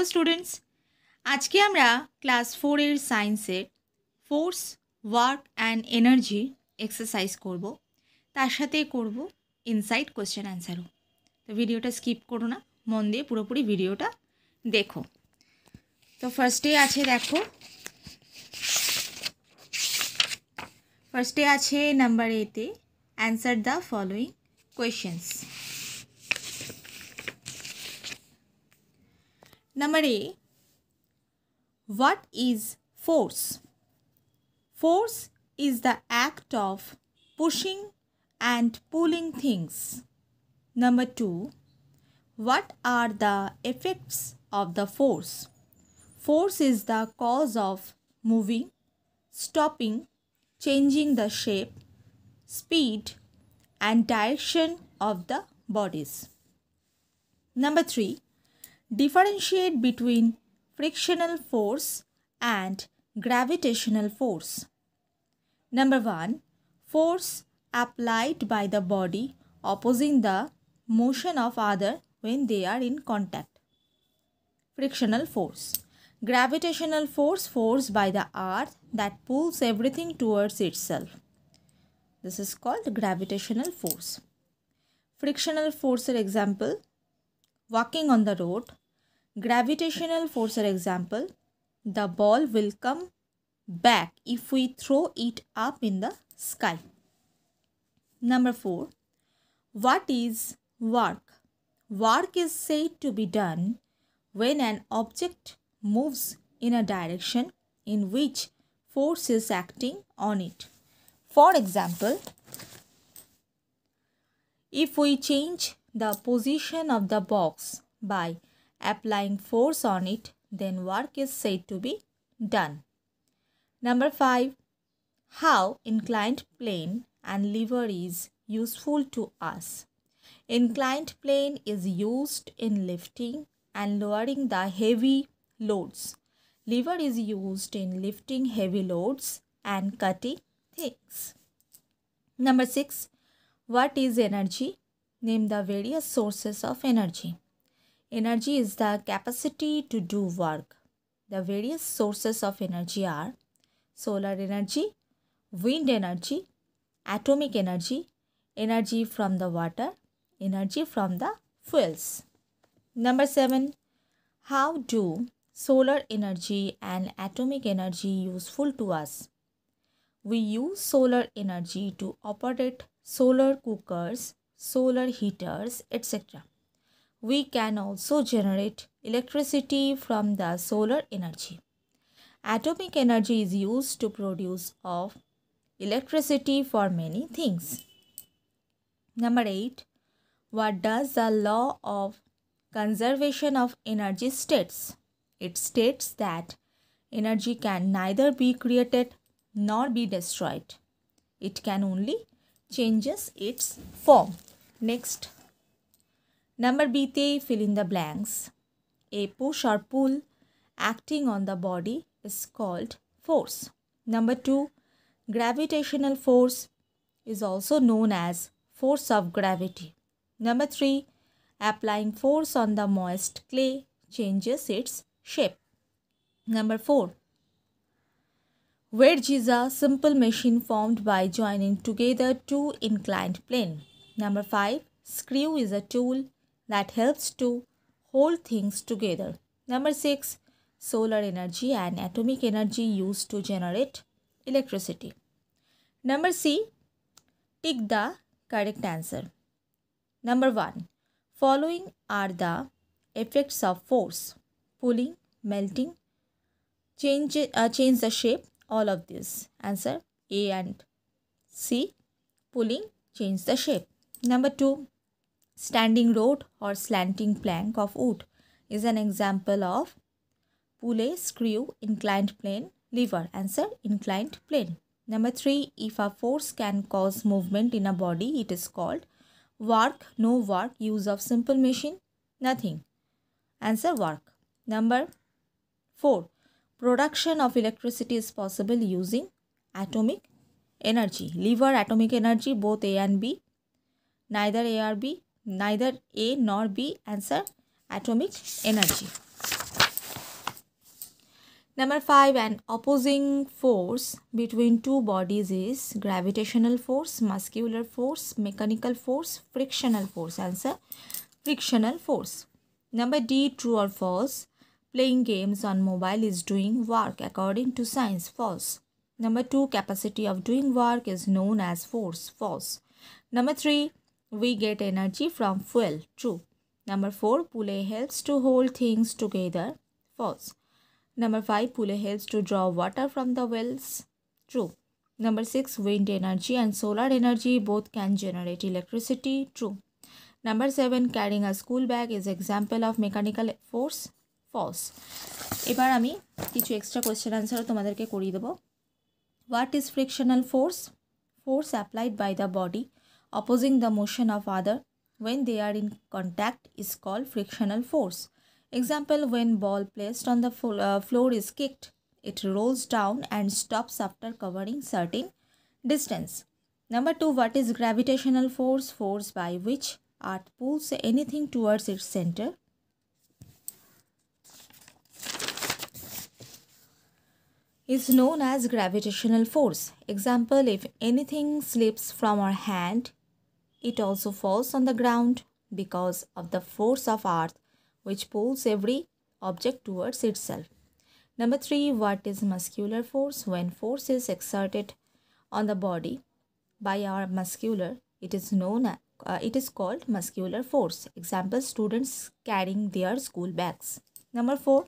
Hello students, আজকে আমরা class 4 এর সায়েন্সের force, work and energy exercise করব, তার সাথে করব ইনসাইট কোশ্চেন অ্যান্সারও। তো ভিডিওটা স্কিপ করো না, মন দিয়ে পুরোপুরি ভিডিওটা দেখো। তো ফার্স্টে আছে, দেখো ফার্স্টে আছে নাম্বার এতে, answer the following questions. Number A, what is force? Force is the act of pushing and pulling things. Number 2, what are the effects of the force? Force is the cause of moving, stopping, changing the shape, speed, and direction of the bodies. Number 3, differentiate between frictional force and gravitational force. Number 1, force applied by the body opposing the motion of other when they are in contact. Frictional force. Gravitational force, force by the earth that pulls everything towards itself. This is called gravitational force. Frictional force, for example, walking on the road. Gravitational force, for example, the ball will come back if we throw it up in the sky. Number 4, what is work? Work is said to be done when an object moves in a direction in which force is acting on it. For example, if we change the position of the box by applying force on it, then work is said to be done. Number 5, how inclined plane and lever is useful to us? Inclined plane is used in lifting and lowering the heavy loads. Lever is used in lifting heavy loads and cutting things. Number 6, what is energy? Name the various sources of energy. Energy is the capacity to do work. The various sources of energy are solar energy, wind energy, atomic energy, energy from the water, energy from the fuels. Number 7, how do solar energy and atomic energy useful to us? We use solar energy to operate solar cookers, solar heaters, etc. We can also generate electricity from the solar energy. Atomic energy is used to produce of electricity for many things. Number 8, what does the law of conservation of energy states? It states that energy can neither be created nor be destroyed. It can only changes its form. Next, number B te, fill in the blanks. A push or pull acting on the body is called force. Number 2, gravitational force is also known as force of gravity. Number 3, applying force on the moist clay changes its shape. Number 4, wedge is a simple machine formed by joining together two inclined planes. Number 5, screw is a tool that helps to hold things together. Number 6, solar energy and atomic energy used to generate electricity. Number C, tick the correct answer. Number 1, following are the effects of force: pulling, melting, change the shape. All of this, answer A and C, pulling, change the shape. Number 2, standing rod or slanting plank of wood is an example of pulley, screw, inclined plane, lever. Answer inclined plane. Number 3, if a force can cause movement in a body, it is called work. No work, use of simple machine, nothing. Answer work. Number 4, production of electricity is possible using atomic energy. Lever, atomic energy, both A and B. Neither A or B, neither A nor B. Answer atomic energy. Number 5, an opposing force between two bodies is gravitational force, muscular force, mechanical force, frictional force. Answer, frictional force. Number D, true or false, playing games on mobile is doing work according to science. False. Number 2, capacity of doing work is known as force. False. Number 3, we get energy from fuel. True. Number 4, pulley helps to hold things together. False. Number 5, pulley helps to draw water from the wells. True. Number 6, wind energy and solar energy both can generate electricity. True. Number 7, carrying a school bag is example of mechanical force. False. এবার আমি কিছু extra question answer তোমাদেরকে করিয়ে দেব। What is frictional force? Force applied by the body opposing the motion of other when they are in contact is called frictional force. Example, when ball placed on the floor is kicked, it rolls down and stops after covering certain distance. Number 2, what is gravitational force? Force by which earth pulls anything towards its center. Is known as gravitational force. Example, if anything slips from our hand, it also falls on the ground because of the force of earth, which pulls every object towards itself. Number 3, what is muscular force? When force is exerted on the body by our muscular, it is known as, it is called muscular force. Example, students carrying their school bags. Number 4,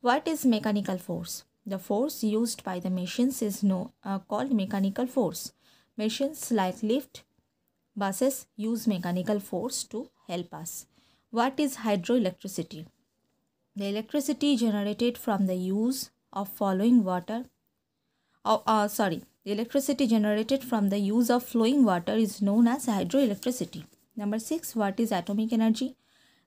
what is mechanical force? The force used by the machines is called mechanical force. Machines like lift, buses use mechanical force to help us. What is hydroelectricity? The electricity generated from the use of flowing water is known as hydroelectricity. Number 6, what is atomic energy?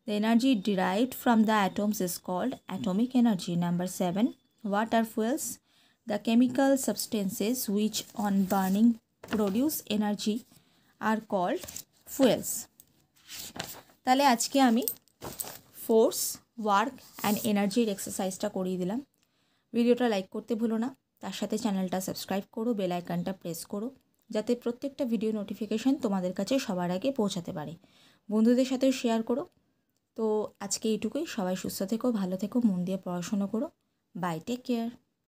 The energy derived from the atoms is called atomic energy. Number 7, what are fuels? The chemical substances which on burning produce energy are called fuels. তাহলে আজকে আমি force, work and এনার্জির এক্সারসাইজটা করিয়ে দিলাম। ভিডিওটা like করতে ভুলো না, তার সাথে চ্যানেলটা সাবস্ক্রাইব করো, বেল আইকনটা প্রেস করো যাতে প্রত্যেকটা ভিডিও নোটিফিকেশন তোমাদের কাছে সবার আগে পৌঁছাতে পারে। বন্ধুদের সাথেও শেয়ার করো। তো আজকে এইটুকুই, সবাই সুস্থ থেকো, ভালো থেকো, মন দিয়ে পড়াশোনা করো। Bye, take care.